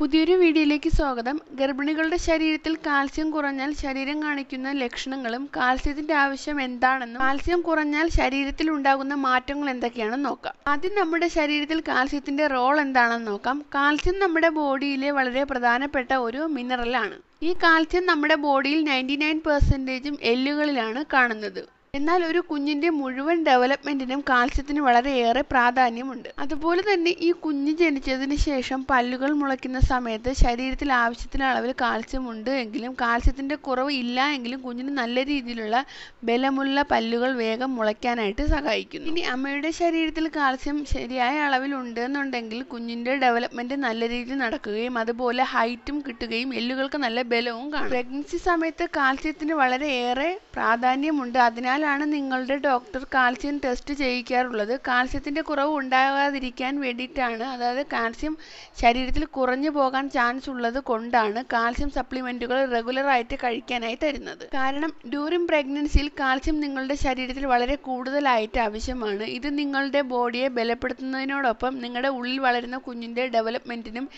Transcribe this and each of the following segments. പുതിയൊരു വീഡിയോയിലേക്ക് സ്വാഗതം. ഗർഭിണികളുടെ ശരീരത്തിൽ കാൽസ്യം കുറഞ്ഞാൽ ശരീരം കാണിക്കുന്ന ലക്ഷണങ്ങളും കാൽസ്യത്തിന്റെ ആവശ്യം എന്താണെന്നും കാൽസ്യം കുറഞ്ഞാൽ ശരീരത്തിൽ ഉണ്ടാകുന്ന മാറ്റങ്ങൾ എന്തൊക്കെയാണെന്ന് നോക്കാം. ആദ്യം നമ്മുടെ ശരീരത്തിൽ കാൽസ്യത്തിന്റെ റോൾ എന്താണെന്ന് നോക്കാം. കാൽസ്യം നമ്മുടെ ബോഡിയിലെ വളരെ പ്രധാനപ്പെട്ട ഒരു മിനറലാണ്. ഈ കാൽസ്യം നമ്മുടെ ബോഡിയിൽ 99% എല്ലുകളിലാണ് കാണുന്നത്. എന്നാൽ ഒരു കുഞ്ഞിന്റെ മുഴുവൻ ഡെവലപ്മെന്റിനും കാൽസ്യത്തിന് വളരെയേറെ പ്രാധാന്യമുണ്ട്. അതുപോലെ തന്നെ ഈ കുഞ്ഞ് ജനിച്ചതിന് ശേഷം പല്ലുകൾ മുളയ്ക്കുന്ന സമയത്ത് ശരീരത്തിൽ ആവശ്യത്തിന് അളവിൽ കാൽസ്യം ഉണ്ട് എങ്കിലും കാൽസ്യത്തിന്റെ കുറവ് ഇല്ല എങ്കിലും കുഞ്ഞിന് നല്ല രീതിയിലുള്ള ബലമുള്ള പല്ലുകൾ വേഗം മുളയ്ക്കാനായിട്ട് സഹായിക്കുന്നു. ഇനി അമ്മയുടെ ശരീരത്തിൽ കാൽസ്യം ശരിയായ അളവിൽ ഉണ്ട് എന്നുണ്ടെങ്കിൽ കുഞ്ഞിന്റെ ഡെവലപ്മെന്റ് നല്ല രീതിയിൽ നടക്കുകയും അതുപോലെ ഹൈറ്റും കിട്ടുകയും എല്ലുകൾക്ക് നല്ല ബലവും കാണും. പ്രഗ്നൻസി സമയത്ത് കാൽസ്യത്തിന് വളരെയേറെ പ്രാധാന്യമുണ്ട്. അതിനാൽ ാണ് നിങ്ങളുടെ ഡോക്ടർ കാൽസ്യം ടെസ്റ്റ് ചെയ്യിക്കാറുള്ളത്. കാൽസ്യത്തിന്റെ കുറവ് ഉണ്ടാകാതിരിക്കാൻ വേണ്ടിയിട്ടാണ്, അതായത് കാൽസ്യം ശരീരത്തിൽ കുറഞ്ഞു പോകാൻ ചാൻസ് ഉള്ളത് കൊണ്ടാണ് കാൽസ്യം സപ്ലിമെന്റുകൾ റെഗുലറായിട്ട് കഴിക്കാനായി തരുന്നത്. കാരണം ഡ്യൂറിങ് പ്രഗ്നൻസിയിൽ കാൽസ്യം നിങ്ങളുടെ ശരീരത്തിൽ വളരെ കൂടുതലായിട്ട് ആവശ്യമാണ്. ഇത് നിങ്ങളുടെ ബോഡിയെ ബലപ്പെടുത്തുന്നതിനോടൊപ്പം നിങ്ങളുടെ ഉള്ളിൽ വളരുന്ന കുഞ്ഞിന്റെ ഡെവലപ്മെന്റിനും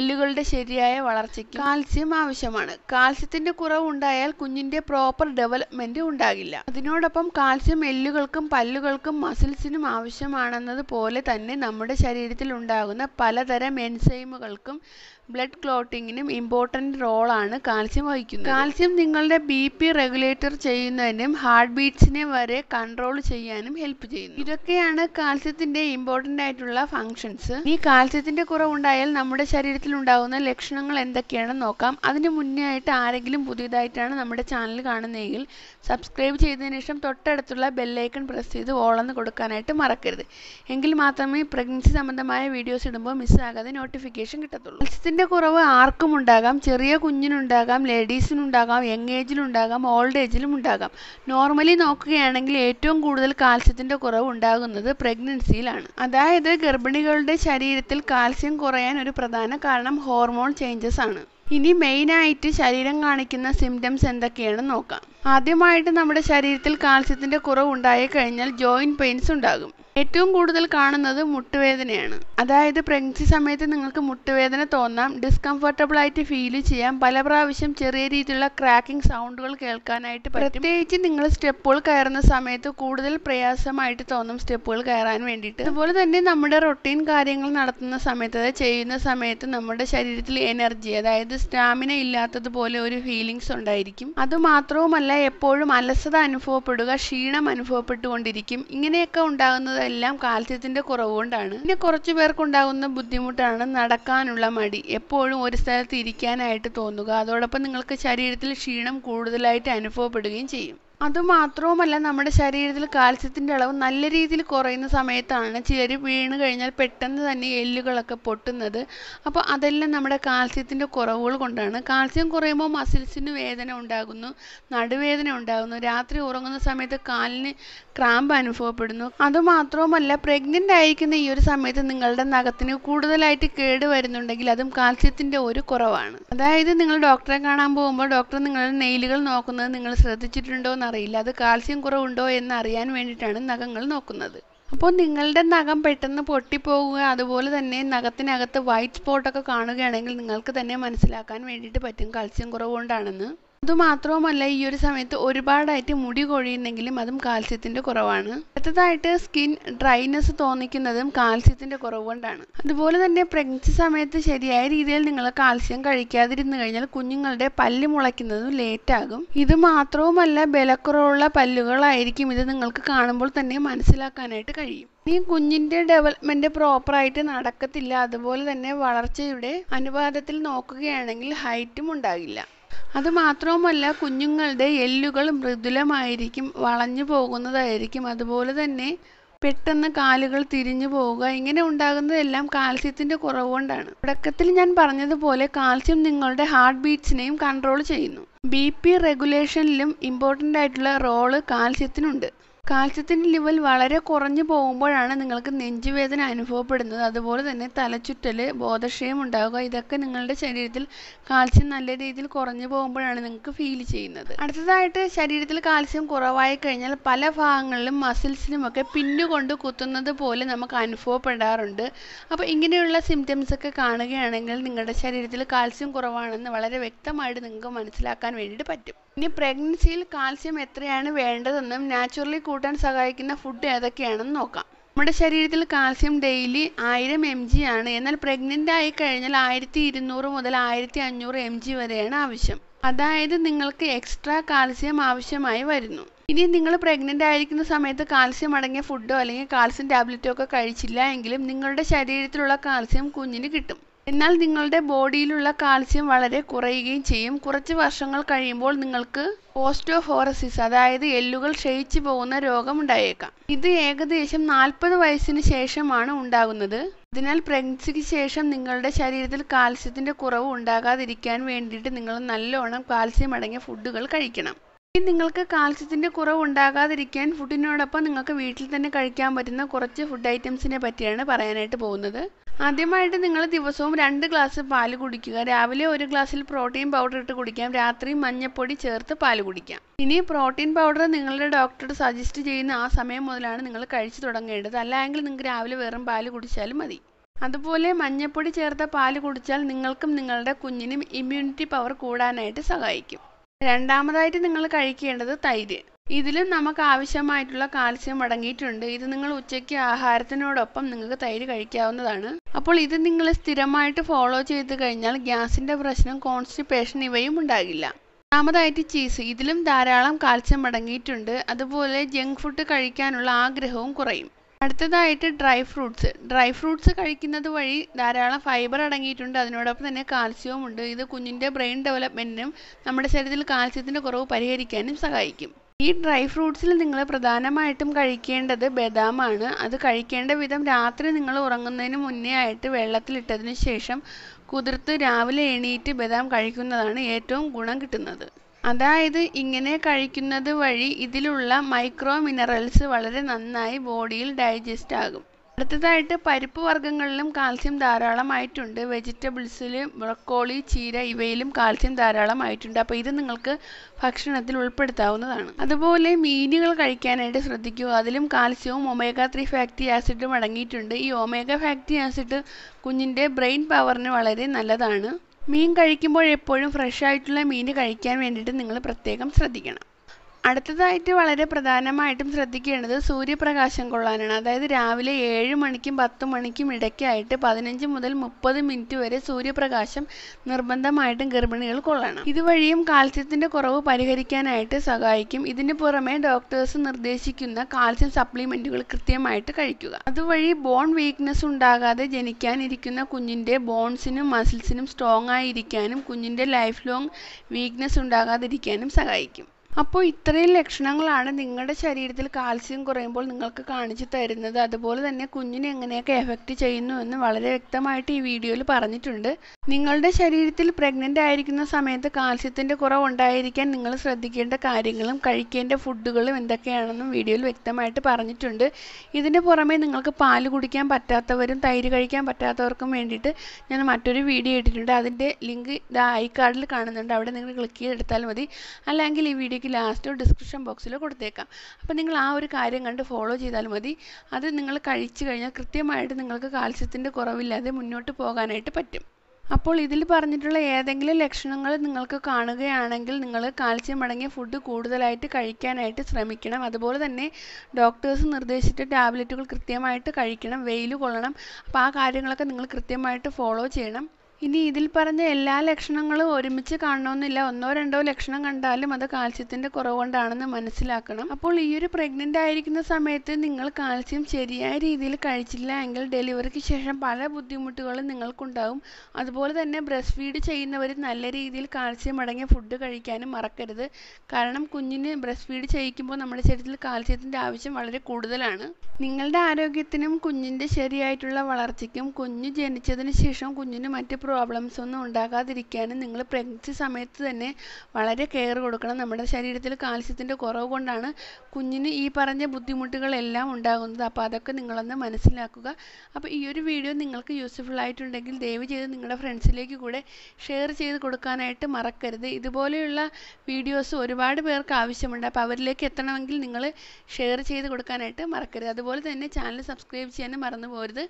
എല്ലുകളുടെ ശരിയായ വളർച്ചയ്ക്കും കാൽസ്യം ആവശ്യമാണ്. കാൽസ്യത്തിന്റെ കുറവ് ഉണ്ടായാൽ കുഞ്ഞിന്റെ പ്രോപ്പർ ഡെവലപ്മെന്റ് ഉണ്ടാകില്ല. അതോടൊപ്പം കാൽസ്യം എല്ലുകൾക്കും പല്ലുകൾക്കും മസിൽസിനും ആവശ്യമാണെന്നത് പോലെ തന്നെ നമ്മുടെ ശരീരത്തിൽ ഉണ്ടാകുന്ന പലതരം എൻസൈമുകൾക്കും ബ്ലഡ് ക്ലോട്ടിങ്ങിനും ഇമ്പോർട്ടൻറ്റ് റോളാണ് കാൽസ്യം വഹിക്കുന്നത്. കാൽസ്യം നിങ്ങളുടെ BP റെഗുലേറ്റർ ചെയ്യുന്നതിനും ഹാർട്ട് ബീറ്റ്സിനെ വരെ കൺട്രോൾ ചെയ്യാനും ഹെൽപ്പ് ചെയ്യുന്നു. ഇതൊക്കെയാണ് കാൽസ്യത്തിന്റെ ഇമ്പോർട്ടൻ്റ് ആയിട്ടുള്ള ഫങ്ഷൻസ്. ഈ കാൽസ്യത്തിന്റെ കുറവുണ്ടായാൽ നമ്മുടെ ശരീരത്തിൽ ഉണ്ടാകുന്ന ലക്ഷണങ്ങൾ എന്തൊക്കെയാണെന്ന് നോക്കാം. അതിന് മുന്നേ ആയിട്ട് ആരെങ്കിലും പുതിയതായിട്ടാണ് നമ്മുടെ ചാനൽ കാണുന്നതെങ്കിൽ സബ്സ്ക്രൈബ് ചെയ്തതിന് ശേഷം തൊട്ടടുത്തുള്ള ബെല്ലൈക്കൺ പ്രസ് ചെയ്ത് ഓളെന്ന് കൊടുക്കാനായിട്ട് മറക്കരുത്. എങ്കിൽ മാത്രമേ പ്രഗ്നൻസി സംബന്ധമായ വീഡിയോസ് ഇടുമ്പോൾ മിസ്സാകാതെ നോട്ടിഫിക്കേഷൻ കിട്ടത്തുള്ളൂ. കാൽസ്യത്തിന്റെ കുറവ് ആർക്കും ഉണ്ടാകാം. ചെറിയ കുഞ്ഞിനുണ്ടാകാം, ലേഡീസിനുണ്ടാകാം, യങ് ഏജിലുണ്ടാകാം, ഓൾഡ് ഏജിലും ഉണ്ടാകാം. നോർമലി നോക്കുകയാണെങ്കിൽ ഏറ്റവും കൂടുതൽ കാൽസ്യത്തിന്റെ കുറവ് ഉണ്ടാകുന്നത് പ്രഗ്നൻസിയിലാണ്. അതായത് ഗർഭിണികളുടെ ശരീരത്തിൽ കാൽസ്യം കുറയാൻ ഒരു പ്രധാന കാരണം ഹോർമോൺ ചേഞ്ചസ് ആണ്. ഇനി മെയിനായിട്ട് ശരീരം കാണിക്കുന്ന സിംറ്റംസ് എന്തൊക്കെയാണെന്ന് നോക്കാം. ആദ്യമായിട്ട് നമ്മുടെ ശരീരത്തിൽ കാൽസ്യത്തിന്റെ കുറവ് ഉണ്ടായി കഴിഞ്ഞാൽ ജോയിന്റ് പെയിൻസ് ഉണ്ടാകും. ഏറ്റവും കൂടുതൽ കാണുന്നത് മുട്ടുവേദനയാണ്. അതായത് പ്രഗ്നൻസി സമയത്ത് നിങ്ങൾക്ക് മുട്ടുവേദന തോന്നാം, ഡിസ്കംഫർട്ടബിൾ ആയിട്ട് ഫീൽ ചെയ്യാം, പല പ്രാവശ്യം ചെറിയ രീതിയിലുള്ള ക്രാക്കിംഗ് സൗണ്ടുകൾ കേൾക്കാനായിട്ട് പറ്റും. പ്രത്യേകിച്ച് നിങ്ങൾ സ്റ്റെപ്പുകൾ കയറുന്ന സമയത്ത് കൂടുതൽ പ്രയാസമായിട്ട് തോന്നും സ്റ്റെപ്പുകൾ കയറാൻ വേണ്ടിയിട്ട്. അതുപോലെ തന്നെ നമ്മുടെ റൊട്ടീൻ കാര്യങ്ങൾ നടത്തുന്ന സമയത്ത്, അതായത് ചെയ്യുന്ന സമയത്ത് നമ്മുടെ ശരീരത്തിൽ എനർജി, അതായത് സ്റ്റാമിന ഇല്ലാത്തതുപോലെ ഒരു ഫീലിങ്സ് ഉണ്ടായിരിക്കും. അതുമാത്രവുമല്ല എപ്പോഴും അലസത അനുഭവപ്പെടുക, ക്ഷീണം അനുഭവപ്പെട്ടുകൊണ്ടിരിക്കും. ഇങ്ങനെയൊക്കെ ഉണ്ടാകുന്നതെല്ലാം കാൽസ്യത്തിന്റെ കുറവ് കൊണ്ടാണ്. പിന്നെ കുറച്ചു പേർക്കുണ്ടാകുന്ന ബുദ്ധിമുട്ടാണ് നടക്കാനുള്ള മടി, എപ്പോഴും ഒരു സ്ഥലത്ത് ഇരിക്കാനായിട്ട് തോന്നുക. അതോടൊപ്പം നിങ്ങൾക്ക് ശരീരത്തിൽ ക്ഷീണം കൂടുതലായിട്ട് അനുഭവപ്പെടുകയും ചെയ്യും. അതുമാത്രവുമല്ല നമ്മുടെ ശരീരത്തിൽ കാൽസ്യത്തിന്റെ അളവ് നല്ല രീതിയിൽ കുറയുന്ന സമയത്താണ് ചിലർ വീണ് കഴിഞ്ഞാൽ പെട്ടെന്ന് തന്നെ എല്ലുകളൊക്കെ പൊട്ടുന്നത്. അപ്പോൾ അതെല്ലാം നമ്മുടെ കാൽസ്യത്തിന്റെ കുറവുകൾ കൊണ്ടാണ്. കാൽസ്യം കുറയുമ്പോൾ മസിൽസിന് വേദന ഉണ്ടാകുന്നു, നടുവേദന ഉണ്ടാകുന്നു, രാത്രി ഉറങ്ങുന്ന സമയത്ത് കാലിന് ക്രാമ്പ് അനുഭവപ്പെടുന്നു. അതുമാത്രവുമല്ല പ്രഗ്നന്റ് ആയിരിക്കുന്ന ഈ ഒരു സമയത്ത് നിങ്ങളുടെ നഖത്തിന് കൂടുതലായിട്ട് കേട് വരുന്നുണ്ടെങ്കിൽ അതും കാൽസ്യത്തിന്റെ ഒരു കുറവാണ്. അതായത് നിങ്ങൾ ഡോക്ടറെ കാണാൻ പോകുമ്പോൾ ഡോക്ടർ നിങ്ങളുടെ നെയിലുകൾ നോക്കുന്നത് നിങ്ങൾ ശ്രദ്ധിച്ചിട്ടുണ്ടോ അറിയില്ല. അത് കാൽസ്യം കുറവുണ്ടോ എന്ന് അറിയാൻ വേണ്ടിയിട്ടാണ് നഖങ്ങൾ നോക്കുന്നത്. അപ്പോൾ നിങ്ങളുടെ നഖം പെട്ടെന്ന് പൊട്ടിപ്പോവുക, അതുപോലെ തന്നെ നഖത്തിനകത്ത് വൈറ്റ് സ്പോട്ടൊക്കെ കാണുകയാണെങ്കിൽ നിങ്ങൾക്ക് തന്നെ മനസ്സിലാക്കാൻ വേണ്ടിയിട്ട് പറ്റും കാൽസ്യം കുറവുകൊണ്ടാണെന്ന്. അതുമാത്രവുമല്ല ഈ ഒരു സമയത്ത് ഒരുപാടായിട്ട് മുടി കൊഴിയുന്നെങ്കിലും അതും കാൽസ്യത്തിന്റെ കുറവാണ്. അടുത്തതായിട്ട് സ്കിൻ ഡ്രൈനെസ് തോന്നിക്കുന്നതും കാൽസ്യത്തിന്റെ കുറവ് കൊണ്ടാണ്. അതുപോലെ തന്നെ പ്രഗ്നൻസി സമയത്ത് ശരിയായ രീതിയിൽ നിങ്ങൾ കാൽസ്യം കഴിക്കാതിരുന്നു കഴിഞ്ഞാൽ കുഞ്ഞുങ്ങളുടെ പല്ല് മുളയ്ക്കുന്നതും ലേറ്റാകും. ഇത് മാത്രവുമല്ല ബലക്കുറവുള്ള പല്ലുകളായിരിക്കും. ഇത് നിങ്ങൾക്ക് കാണുമ്പോൾ തന്നെ മനസ്സിലാക്കാനായിട്ട് കഴിയും. ഈ കുഞ്ഞിന്റെ ഡെവലപ്മെന്റ് പ്രോപ്പറായിട്ട് നടക്കത്തില്ല. അതുപോലെ തന്നെ വളർച്ചയുടെ അനുപാതത്തിൽ നോക്കുകയാണെങ്കിൽ ഹൈറ്റും ഉണ്ടാകില്ല. അതുമാത്രവുമല്ല കുഞ്ഞുങ്ങളുടെ എല്ലുകൾ മൃദുലമായിരിക്കും, വളഞ്ഞു പോകുന്നതായിരിക്കും, അതുപോലെ തന്നെ പെട്ടെന്ന് കാലുകൾ തിരിഞ്ഞു പോവുക. ഇങ്ങനെ ഉണ്ടാകുന്നതെല്ലാം കാൽസ്യത്തിന്റെ കുറവ് കൊണ്ടാണ്. തുടക്കത്തിൽ ഞാൻ പറഞ്ഞതുപോലെ കാൽസ്യം നിങ്ങളുടെ ഹാർട്ട് ബീറ്റ്സിനെയും കൺട്രോൾ ചെയ്യുന്നു. BP റെഗുലേഷനിലും ഇമ്പോർട്ടൻ്റ് ആയിട്ടുള്ള റോള് കാൽസ്യത്തിനുണ്ട്. കാൽസ്യത്തിൻ്റെ ലെവൽ വളരെ കുറഞ്ഞു പോകുമ്പോഴാണ് നിങ്ങൾക്ക് നെഞ്ചുവേദന അനുഭവപ്പെടുന്നത്. അതുപോലെ തന്നെ തലച്ചുറ്റൽ, ബോധക്ഷയം ഉണ്ടാവുക. ഇതൊക്കെ നിങ്ങളുടെ ശരീരത്തിൽ കാൽസ്യം നല്ല രീതിയിൽ കുറഞ്ഞു പോകുമ്പോഴാണ് നിങ്ങൾക്ക് ഫീൽ ചെയ്യുന്നത്. അടുത്തതായിട്ട് ശരീരത്തിൽ കാൽസ്യം കുറവായി കഴിഞ്ഞാൽ പല ഭാഗങ്ങളിലും മസിൽസിനുമൊക്കെ പിന്നുകൊണ്ട് കുത്തുന്നത് പോലെ നമുക്ക് അനുഭവപ്പെടാറുണ്ട്. അപ്പോൾ ഇങ്ങനെയുള്ള സിംറ്റംസൊക്കെ കാണുകയാണെങ്കിൽ നിങ്ങളുടെ ശരീരത്തിൽ കാൽസ്യം കുറവാണെന്ന് വളരെ വ്യക്തമായിട്ട് നിങ്ങൾക്ക് മനസ്സിലാക്കാൻ വേണ്ടിയിട്ട് പറ്റും. ഇനി പ്രഗ്നൻസിയിൽ കാൽസ്യം എത്രയാണ് വേണ്ടതെന്നും നാച്ചുറലി കൂട്ടാൻ സഹായിക്കുന്ന ഫുഡ് ഏതൊക്കെയാണെന്ന് നോക്കാം. നമ്മുടെ ശരീരത്തിൽ കാൽസ്യം ഡെയിലി 1000 mg ആണ്. എന്നാൽ പ്രഗ്നൻ്റ് ആയി കഴിഞ്ഞാൽ 1200 മുതൽ 1500 mg വരെയാണ് ആവശ്യം. അതായത് നിങ്ങൾക്ക് എക്സ്ട്രാ കാൽസ്യം ആവശ്യമായി വരുന്നു. ഇനി നിങ്ങൾ പ്രഗ്നൻ്റ് ആയിരിക്കുന്ന സമയത്ത് കാൽസ്യം അടങ്ങിയ ഫുഡോ അല്ലെങ്കിൽ കാൽസ്യം ടാബ്ലറ്റോ ഒക്കെ കഴിച്ചില്ല എങ്കിലും നിങ്ങളുടെ ശരീരത്തിലുള്ള കാൽസ്യം കുഞ്ഞിന് കിട്ടും. എന്നാൽ നിങ്ങളുടെ ബോഡിയിലുള്ള കാൽസ്യം വളരെ കുറയുകയും ചെയ്യും. കുറച്ച് വർഷങ്ങൾ കഴിയുമ്പോൾ നിങ്ങൾക്ക് ഓസ്റ്റോഹോറസിസ്, അതായത് എല്ലുകൾ ക്ഷയിച്ചു പോകുന്ന രോഗം ഉണ്ടായേക്കാം. ഇത് ഏകദേശം 40 വയസ്സിന് ശേഷമാണ് ഉണ്ടാകുന്നത്. അതിനാൽ പ്രഗ്നൻസിക്ക് ശേഷം നിങ്ങളുടെ ശരീരത്തിൽ കാൽസ്യത്തിൻ്റെ കുറവ് ഉണ്ടാകാതിരിക്കാൻ വേണ്ടിയിട്ട് നിങ്ങൾ നല്ലോണം കാൽസ്യം അടങ്ങിയ ഫുഡുകൾ കഴിക്കണം. ഇനി നിങ്ങൾക്ക് കാൽസ്യത്തിൻ്റെ കുറവ് ഉണ്ടാകാതിരിക്കാൻ ഫുഡിനോടൊപ്പം നിങ്ങൾക്ക് വീട്ടിൽ തന്നെ കഴിക്കാൻ പറ്റുന്ന കുറച്ച് ഫുഡ് ഐറ്റംസിനെ പറ്റിയാണ് പറയാനായിട്ട് പോകുന്നത്. ആദ്യമായിട്ട് നിങ്ങൾ ദിവസവും 2 ഗ്ലാസ് പാൽ കുടിക്കുക. രാവിലെ 1 ഗ്ലാസ്സിൽ പ്രോട്ടീൻ പൗഡർ ഇട്ട് കുടിക്കാം. രാത്രി മഞ്ഞപ്പൊടി ചേർത്ത് പാൽ കുടിക്കാം. ഇനി പ്രോട്ടീൻ പൗഡർ നിങ്ങളുടെ ഡോക്ടർ സജസ്റ്റ് ചെയ്യുന്ന ആ സമയം മുതലാണ് നിങ്ങൾ കഴിച്ചു തുടങ്ങേണ്ടത്. അല്ലെങ്കിൽ നിങ്ങൾക്ക് രാവിലെ വെറും പാൽ കുടിച്ചാലും മതി. അതുപോലെ മഞ്ഞപ്പൊടി ചേർത്ത പാൽ കുടിച്ചാൽ നിങ്ങൾക്കും നിങ്ങളുടെ കുഞ്ഞിനും ഇമ്മ്യൂണിറ്റി പവർ കൂടാനായിട്ട് സഹായിക്കും. രണ്ടാമതായിട്ട് നിങ്ങൾ കഴിക്കേണ്ടത് തൈര്. ഇതിലും നമുക്ക് ആവശ്യമായിട്ടുള്ള കാൽസ്യം അടങ്ങിയിട്ടുണ്ട്. ഇത് നിങ്ങൾ ഉച്ചയ്ക്ക് ആഹാരത്തിനോടൊപ്പം നിങ്ങൾക്ക് തൈര് കഴിക്കാവുന്നതാണ്. അപ്പോൾ ഇത് നിങ്ങൾ സ്ഥിരമായിട്ട് ഫോളോ ചെയ്ത് കഴിഞ്ഞാൽ ഗ്യാസിൻ്റെ പ്രശ്നം, കോൺസ്റ്റിപ്പേഷൻ ഇവയും ഉണ്ടാകില്ല. രണ്ടാമതായിട്ട് ചീസ്. ഇതിലും ധാരാളം കാൽസ്യം അടങ്ങിയിട്ടുണ്ട്. അതുപോലെ ജങ്ക് ഫുഡ് കഴിക്കാനുള്ള ആഗ്രഹവും കുറയും. അടുത്തതായിട്ട് ഡ്രൈ ഫ്രൂട്ട്സ്. ഡ്രൈ ഫ്രൂട്ട്സ് കഴിക്കുന്നത് വഴി ധാരാളം ഫൈബർ അടങ്ങിയിട്ടുണ്ട്. അതിനോടൊപ്പം തന്നെ കാൽസ്യവും ഉണ്ട്. ഇത് കുഞ്ഞിൻ്റെ ബ്രെയിൻ ഡെവലപ്മെൻറ്റിനും നമ്മുടെ ശരീരത്തിൽ കാൽസ്യത്തിൻ്റെ കുറവ് പരിഹരിക്കാനും സഹായിക്കും. ഈ ഡ്രൈ ഫ്രൂട്ട്സിൽ നിങ്ങൾ പ്രധാനമായിട്ടും കഴിക്കേണ്ടത് ബദാമാണ്. അത് കഴിക്കേണ്ട വിധം രാത്രി നിങ്ങൾ ഉറങ്ങുന്നതിന് മുന്നേ ആയിട്ട് വെള്ളത്തിലിട്ടതിന് ശേഷം കുതിർത്ത് രാവിലെ എണീറ്റ് ബദാം കഴിക്കുന്നതാണ് ഏറ്റവും ഗുണം കിട്ടുന്നത്. അതായത് ഇങ്ങനെ കഴിക്കുന്നത് വഴി ഇതിലുള്ള മൈക്രോ മിനറൽസ് വളരെ നന്നായി ബോഡിയിൽ ഡൈജസ്റ്റ് ആകും. അടുത്തതായിട്ട് പരിപ്പ് വർഗ്ഗങ്ങളിലും കാൽസ്യം ധാരാളമായിട്ടുണ്ട്. വെജിറ്റബിൾസിൽ ബ്രൊക്കോളി, ചീര ഇവയിലും കാൽസ്യം ധാരാളമായിട്ടുണ്ട്. അപ്പോൾ ഇത് നിങ്ങൾക്ക് ഭക്ഷണത്തിൽ ഉൾപ്പെടുത്താവുന്നതാണ്. അതുപോലെ മീനുകൾ കഴിക്കാനായിട്ട് ശ്രദ്ധിക്കുക. അതിലും കാൽസ്യവും ഒമേഗ 3 ഫാറ്റി ആസിഡും അടങ്ങിയിട്ടുണ്ട്. ഈ ഒമേഗ ഫാറ്റി ആസിഡ് കുഞ്ഞിൻ്റെ ബ്രെയിൻ പവറിന് വളരെ നല്ലതാണ്. മീൻ കഴിക്കുമ്പോൾ എപ്പോഴും ഫ്രഷ് ആയിട്ടുള്ള മീൻ കഴിക്കാൻ വേണ്ടിയിട്ട് നിങ്ങൾ പ്രത്യേകം ശ്രദ്ധിക്കണം. അടുത്തതായിട്ട് വളരെ പ്രധാനമായിട്ടും ശ്രദ്ധിക്കേണ്ടത് സൂര്യപ്രകാശം കൊള്ളാനാണ്. അതായത് രാവിലെ 7 മണിക്കും 10 മണിക്കും ഇടയ്ക്കായിട്ട് 15 മുതൽ 30 മിനിറ്റ് വരെ സൂര്യപ്രകാശം നിർബന്ധമായിട്ടും ഗർഭിണികൾ കൊള്ളണം. ഇതുവഴിയും കാൽസ്യത്തിൻ്റെ കുറവ് പരിഹരിക്കാനായിട്ട് സഹായിക്കും. ഇതിന് പുറമെ ഡോക്ടേഴ്സ് നിർദ്ദേശിക്കുന്ന കാൽസ്യം സപ്ലിമെൻറ്റുകൾ കൃത്യമായിട്ട് കഴിക്കുക. അതുവഴി ബോൺ വീക്ക്നെസ് ഉണ്ടാകാതെ ജനിക്കാനിരിക്കുന്ന കുഞ്ഞിൻ്റെ ബോൺസിനും മസിൽസിനും സ്ട്രോങ് ആയിരിക്കാനും കുഞ്ഞിൻ്റെ ലൈഫ് ലോങ് വീക്ക്നെസ് ഉണ്ടാകാതിരിക്കാനും സഹായിക്കും. അപ്പോൾ ഇത്രയും ലക്ഷണങ്ങളാണ് നിങ്ങളുടെ ശരീരത്തിൽ കാൽസ്യം കുറയുമ്പോൾ നിങ്ങൾക്ക് കാണിച്ചു തരുന്നത്. അതുപോലെ തന്നെ കുഞ്ഞിനെ എങ്ങനെയൊക്കെ എഫക്റ്റ് ചെയ്യുന്നു എന്ന് വളരെ വ്യക്തമായിട്ട് ഈ വീഡിയോയിൽ പറഞ്ഞിട്ടുണ്ട്. നിങ്ങളുടെ ശരീരത്തിൽ പ്രഗ്നൻ്റ് ആയിരിക്കുന്ന സമയത്ത് കാൽസ്യത്തിൻ്റെ കുറവുണ്ടായിരിക്കാൻ നിങ്ങൾ ശ്രദ്ധിക്കേണ്ട കാര്യങ്ങളും കഴിക്കേണ്ട ഫുഡുകളും എന്തൊക്കെയാണെന്നും വീഡിയോയിൽ വ്യക്തമായിട്ട് പറഞ്ഞിട്ടുണ്ട്. ഇതിന് പുറമെ നിങ്ങൾക്ക് പാല് കുടിക്കാൻ പറ്റാത്തവരും തൈര് കഴിക്കാൻ പറ്റാത്തവർക്കും വേണ്ടിയിട്ട് ഞാൻ മറ്റൊരു വീഡിയോ ഇട്ടിട്ടുണ്ട്. അതിൻ്റെ ലിങ്ക് ഐ കാർഡിൽ കാണുന്നുണ്ട്. അവിടെ നിങ്ങൾ ക്ലിക്ക് ചെയ്തെടുത്താൽ മതി. അല്ലെങ്കിൽ ഈ വീഡിയോ ലാസ്റ്റോ ഡിസ്ക്രിപ്ഷൻ ബോക്സിലോ കൊടുത്തേക്കാം. അപ്പോൾ നിങ്ങൾ ആ ഒരു കാര്യം കണ്ട് ഫോളോ ചെയ്താൽ മതി. അത് നിങ്ങൾ കഴിച്ചു കഴിഞ്ഞാൽ കൃത്യമായിട്ട് നിങ്ങൾക്ക് കാൽസ്യത്തിൻ്റെ കുറവില്ലാതെ മുന്നോട്ട് പോകാനായിട്ട് പറ്റും. അപ്പോൾ ഇതിൽ പറഞ്ഞിട്ടുള്ള ഏതെങ്കിലും ലക്ഷണങ്ങൾ നിങ്ങൾക്ക് കാണുകയാണെങ്കിൽ നിങ്ങൾ കാൽസ്യം അടങ്ങിയ ഫുഡ് കൂടുതലായിട്ട് കഴിക്കാനായിട്ട് ശ്രമിക്കണം. അതുപോലെ തന്നെ ഡോക്ടേഴ്സ് നിർദ്ദേശിച്ച ടാബ്ലറ്റുകൾ കൃത്യമായിട്ട് കഴിക്കണം, വെയിൽ കൊള്ളണം. അപ്പോൾ ആ കാര്യങ്ങളൊക്കെ നിങ്ങൾ കൃത്യമായിട്ട് ഫോളോ ചെയ്യണം. ഇനി ഇതിൽ പറഞ്ഞ എല്ലാ ലക്ഷണങ്ങളും ഒരുമിച്ച് കാണണമെന്നില്ല. 1-2 ലക്ഷണം കണ്ടാലും അത് കാൽസ്യത്തിൻ്റെ കുറവ് കൊണ്ടാണെന്ന് മനസ്സിലാക്കണം. അപ്പോൾ ഈ ഒരു പ്രഗ്നൻ്റ് ആയിരിക്കുന്ന സമയത്ത് നിങ്ങൾ കാൽസ്യം ശരിയായ രീതിയിൽ കഴിച്ചില്ല എങ്കിൽ ഡെലിവറിക്ക് ശേഷം പല ബുദ്ധിമുട്ടുകളും നിങ്ങൾക്കുണ്ടാകും. അതുപോലെ തന്നെ ബ്രസ്റ്റ് ഫീഡ് ചെയ്യുന്നവർ നല്ല രീതിയിൽ കാൽസ്യം അടങ്ങിയ ഫുഡ് കഴിക്കാനും മറക്കരുത്. കാരണം കുഞ്ഞിന് ബ്രസ്റ്റ് ഫീഡ് ചെയ്യിക്കുമ്പോൾ നമ്മുടെ ശരീരത്തിൽ കാൽസ്യത്തിൻ്റെ ആവശ്യം വളരെ കൂടുതലാണ്. നിങ്ങളുടെ ആരോഗ്യത്തിനും കുഞ്ഞിൻ്റെ ശരിയായിട്ടുള്ള വളർച്ചയ്ക്കും കുഞ്ഞ് ജനിച്ചതിന് ശേഷം കുഞ്ഞിന് മറ്റ് പ്രോബ്ലംസ് ഒന്നും ഉണ്ടാകാതിരിക്കാനും നിങ്ങൾ പ്രഗ്നൻസി സമയത്ത് തന്നെ വളരെ കെയർ കൊടുക്കണം. നമ്മുടെ ശരീരത്തിൽ കാൽസ്യത്തിൻ്റെ കുറവ് കൊണ്ടാണ് കുഞ്ഞിന് ഈ പറഞ്ഞ ബുദ്ധിമുട്ടുകളെല്ലാം ഉണ്ടാകുന്നത്. അപ്പോൾ അതൊക്കെ നിങ്ങളൊന്ന് മനസ്സിലാക്കുക. അപ്പോൾ ഈ ഒരു വീഡിയോ നിങ്ങൾക്ക് യൂസ്ഫുൾ ആയിട്ടുണ്ടെങ്കിൽ ദയവ് ചെയ്ത് നിങ്ങളുടെ ഫ്രണ്ട്സിലേക്ക് കൂടെ ഷെയർ ചെയ്ത് കൊടുക്കാനായിട്ട് മറക്കരുത്. ഇതുപോലെയുള്ള വീഡിയോസ് ഒരുപാട് പേർക്ക് ആവശ്യമുണ്ട്. അപ്പോൾ അവരിലേക്ക് എത്തണമെങ്കിൽ നിങ്ങൾ ഷെയർ ചെയ്ത് കൊടുക്കാനായിട്ട് മറക്കരുത്. അതുപോലെ തന്നെ ചാനൽ സബ്സ്ക്രൈബ് ചെയ്യാനും മറന്നു പോകരുത്.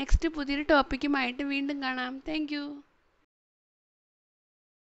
നെക്സ്റ്റ് പുതിയൊരു ടോപ്പിക്കുമായിട്ട് വീണ്ടും കാണാം. Thank U.